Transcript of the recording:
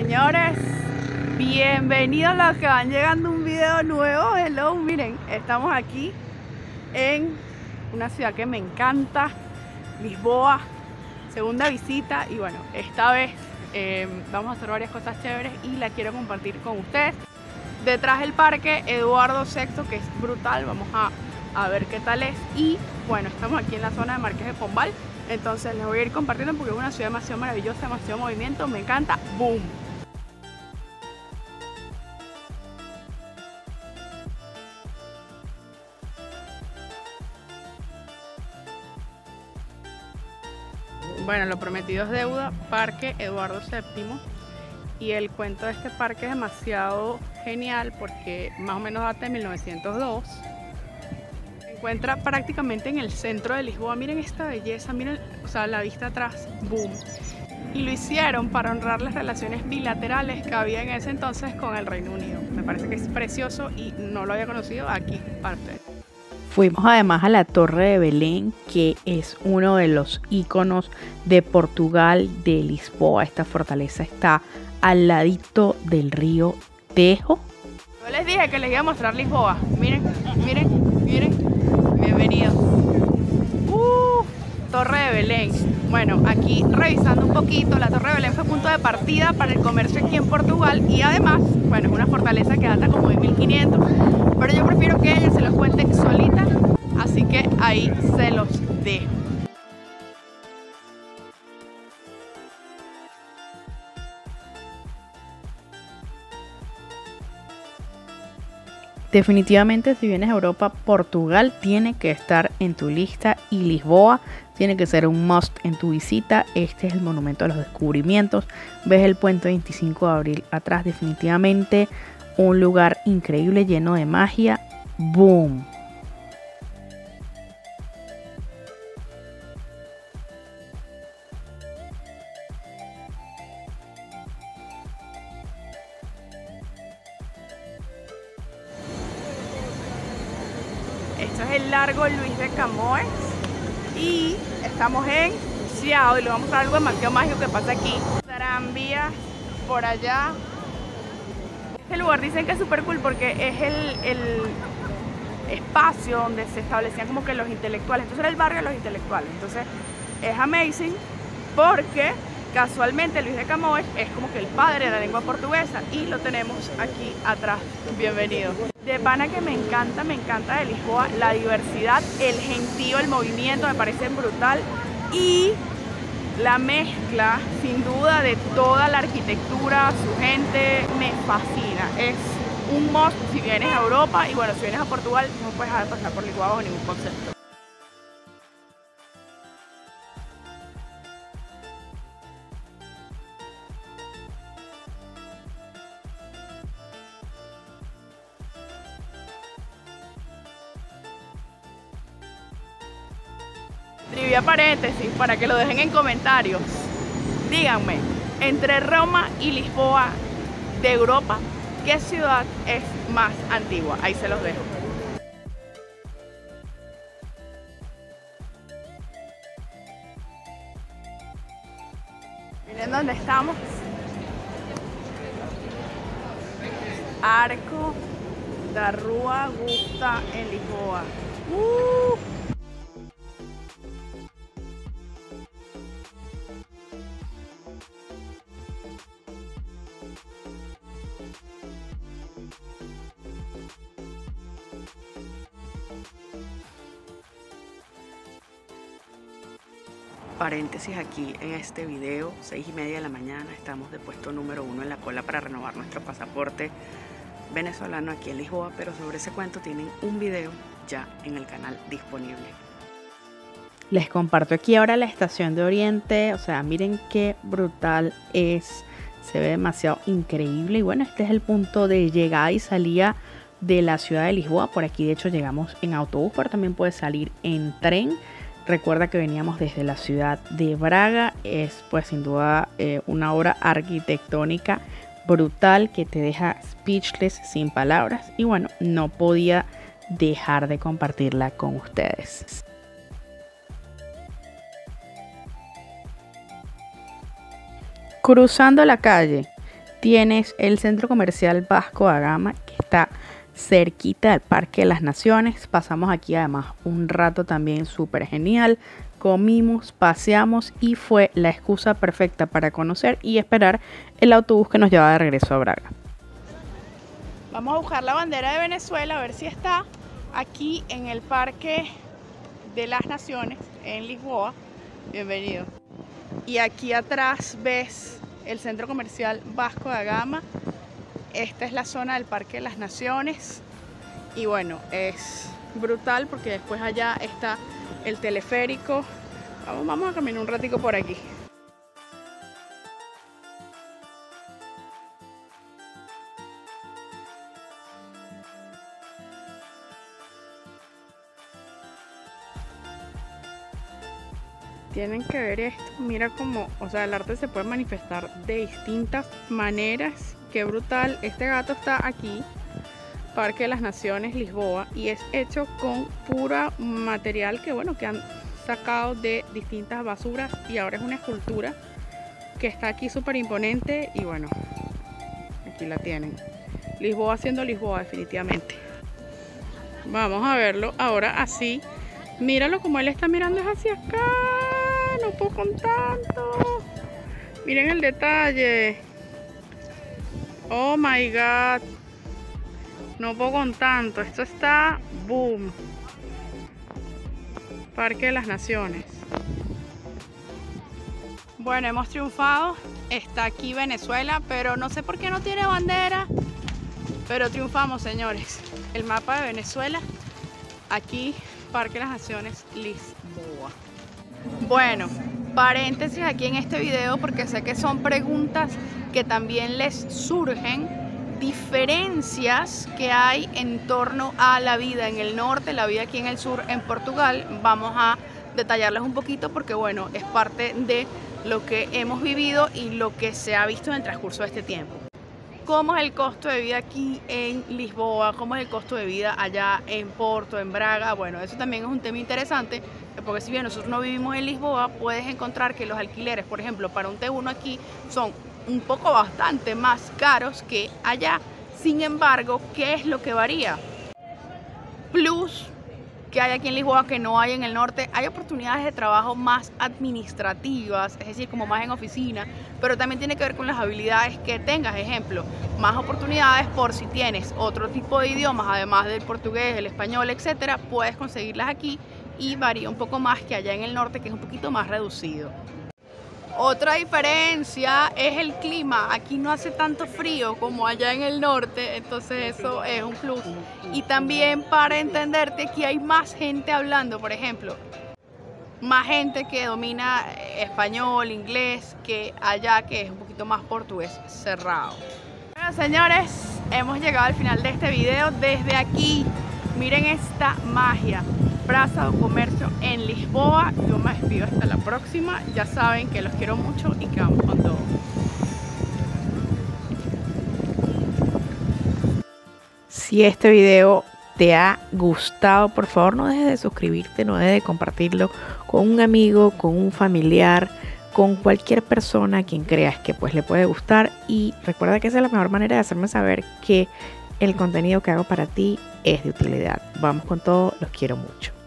Señores, bienvenidos los que van llegando a un video nuevo. Hello, miren, estamos aquí en una ciudad que me encanta, Lisboa, segunda visita. Y bueno, esta vez vamos a hacer varias cosas chéveres y la quiero compartir con ustedes. Detrás del parque Eduardo VI, que es brutal, vamos a ver qué tal es. Y bueno, estamos aquí en la zona de Marqués de Pombal, entonces les voy a ir compartiendo porque es una ciudad demasiado maravillosa, demasiado movimiento, me encanta. ¡Boom! Bueno, lo prometido es deuda, Parque Eduardo VII. Y el cuento de este parque es demasiado genial porque más o menos data de 1902. Se encuentra prácticamente en el centro de Lisboa. Miren esta belleza, miren, o sea, la vista atrás, boom. Y lo hicieron para honrar las relaciones bilaterales que había en ese entonces con el Reino Unido. Me parece que es precioso y no lo había conocido aquí, parte. Fuimos además a la Torre de Belém, que es uno de los íconos de Portugal, de Lisboa. Esta fortaleza está al ladito del río Tejo. Yo les dije que les iba a mostrar Lisboa. Miren, miren, miren. Bienvenidos. Torre de Belém. Bueno, aquí revisando un poquito, la Torre de Belém fue punto de partida para el comercio aquí en Portugal y además, bueno, es una fortaleza que data como de 1500, pero yo prefiero que ella se los cuente solita, así que ahí se los dejo. Definitivamente, si vienes a Europa, Portugal tiene que estar en tu lista y Lisboa tiene que ser un must en tu visita. Este es el monumento de los descubrimientos. Ves el puente 25 de abril atrás. Definitivamente un lugar increíble, lleno de magia. ¡Boom! Esto es el Largo Luis de Camões y estamos en Chiado y les vamos a mostrar algo demasiado mágico que pasa aquí. Tranvías por allá. Este lugar dicen que es súper cool porque es el espacio donde se establecían como que los intelectuales. Entonces era el barrio de los intelectuales. Entonces es amazing porque casualmente Luis de Camões es como que el padre de la lengua portuguesa y lo tenemos aquí atrás. Bienvenido. De pana que me encanta de Lisboa, la diversidad, el gentío, el movimiento, me parece brutal y la mezcla, sin duda, de toda la arquitectura, su gente, me fascina. Es un must si vienes a Europa y bueno, si vienes a Portugal no puedes dejar de pasar por Lisboa bajo ningún concepto. Trivia paréntesis, para que lo dejen en comentarios. Díganme, entre Roma y Lisboa de Europa, ¿qué ciudad es más antigua? Ahí se los dejo. Miren dónde estamos. Arco da Rua Augusta en Lisboa. Paréntesis aquí en este video, 6:30 de la mañana, estamos de puesto número 1 en la cola para renovar nuestro pasaporte venezolano aquí en Lisboa, pero sobre ese cuento tienen un video ya en el canal disponible. Les comparto aquí ahora la Estación de Oriente, o sea, miren qué brutal es, se ve demasiado increíble y bueno, este es el punto de llegada y salida de la ciudad de Lisboa. Por aquí de hecho llegamos en autobús, pero también puedes salir en tren. Recuerda que veníamos desde la ciudad de Braga, es pues sin duda una obra arquitectónica brutal que te deja speechless, sin palabras, y bueno, no podía dejar de compartirla con ustedes. Cruzando la calle, tienes el centro comercial Vasco da Gama, que está cerquita del Parque de las Naciones. Pasamos aquí además un rato también súper genial, comimos, paseamos y fue la excusa perfecta para conocer y esperar el autobús que nos llevaba de regreso a Braga. Vamos a buscar la bandera de Venezuela, a ver si está aquí en el Parque de las Naciones en Lisboa. Bienvenido. Y aquí atrás ves el centro comercial Vasco da Gama. Esta es la zona del Parque de las Naciones y bueno, es brutal porque después allá está el teleférico. Vamos a caminar un ratico por aquí. Tienen que ver esto, mira cómo, o sea, el arte se puede manifestar de distintas maneras. Qué brutal, este gato está aquí, Parque de las Naciones, Lisboa, y es hecho con pura material que bueno, que han sacado de distintas basuras y ahora es una escultura que está aquí súper imponente y bueno, aquí la tienen. Lisboa siendo Lisboa definitivamente. Vamos a verlo ahora así, míralo como él está mirando, es hacia acá, no puedo con tanto, miren el detalle. Oh my god, no puedo con tanto, esto está boom. Parque de las Naciones. Bueno, hemos triunfado. Está aquí Venezuela, pero no sé por qué no tiene bandera, pero triunfamos, señores. El mapa de Venezuela, aquí Parque de las Naciones, Lisboa. Bueno, paréntesis aquí en este video porque sé que son preguntas que también les surgen, diferencias que hay en torno a la vida en el norte, la vida aquí en el sur, en Portugal. Vamos a detallarles un poquito porque bueno, es parte de lo que hemos vivido y lo que se ha visto en el transcurso de este tiempo. ¿Cómo es el costo de vida aquí en Lisboa? ¿Cómo es el costo de vida allá en Porto, en Braga? Bueno, eso también es un tema interesante, porque si bien nosotros no vivimos en Lisboa, puedes encontrar que los alquileres, por ejemplo, para un T1 aquí son un poco bastante más caros que allá. Sin embargo, ¿qué es lo que varía? Plus, que hay aquí en Lisboa que no hay en el norte, hay oportunidades de trabajo más administrativas, es decir, como más en oficina, pero también tiene que ver con las habilidades que tengas. Ejemplo, más oportunidades por si tienes otro tipo de idiomas, además del portugués, el español, etcétera, puedes conseguirlas aquí y varía un poco más que allá en el norte, que es un poquito más reducido. Otra diferencia es el clima, aquí no hace tanto frío como allá en el norte, entonces eso es un plus. Y también para entenderte, aquí hay más gente hablando, por ejemplo, más gente que domina español, inglés, que allá que es un poquito más portugués cerrado. Bueno, señores, hemos llegado al final de este video. Desde aquí, miren esta magia. Plaza del Comercio en Lisboa. Yo me despido hasta la próxima. Ya saben que los quiero mucho y que vamos con todo. Si este video te ha gustado, por favor no dejes de suscribirte, no dejes de compartirlo con un amigo, con un familiar, con cualquier persona a quien creas que pues le puede gustar. Y recuerda que esa es la mejor manera de hacerme saber que el contenido que hago para ti es de utilidad. Vamos con todo, los quiero mucho.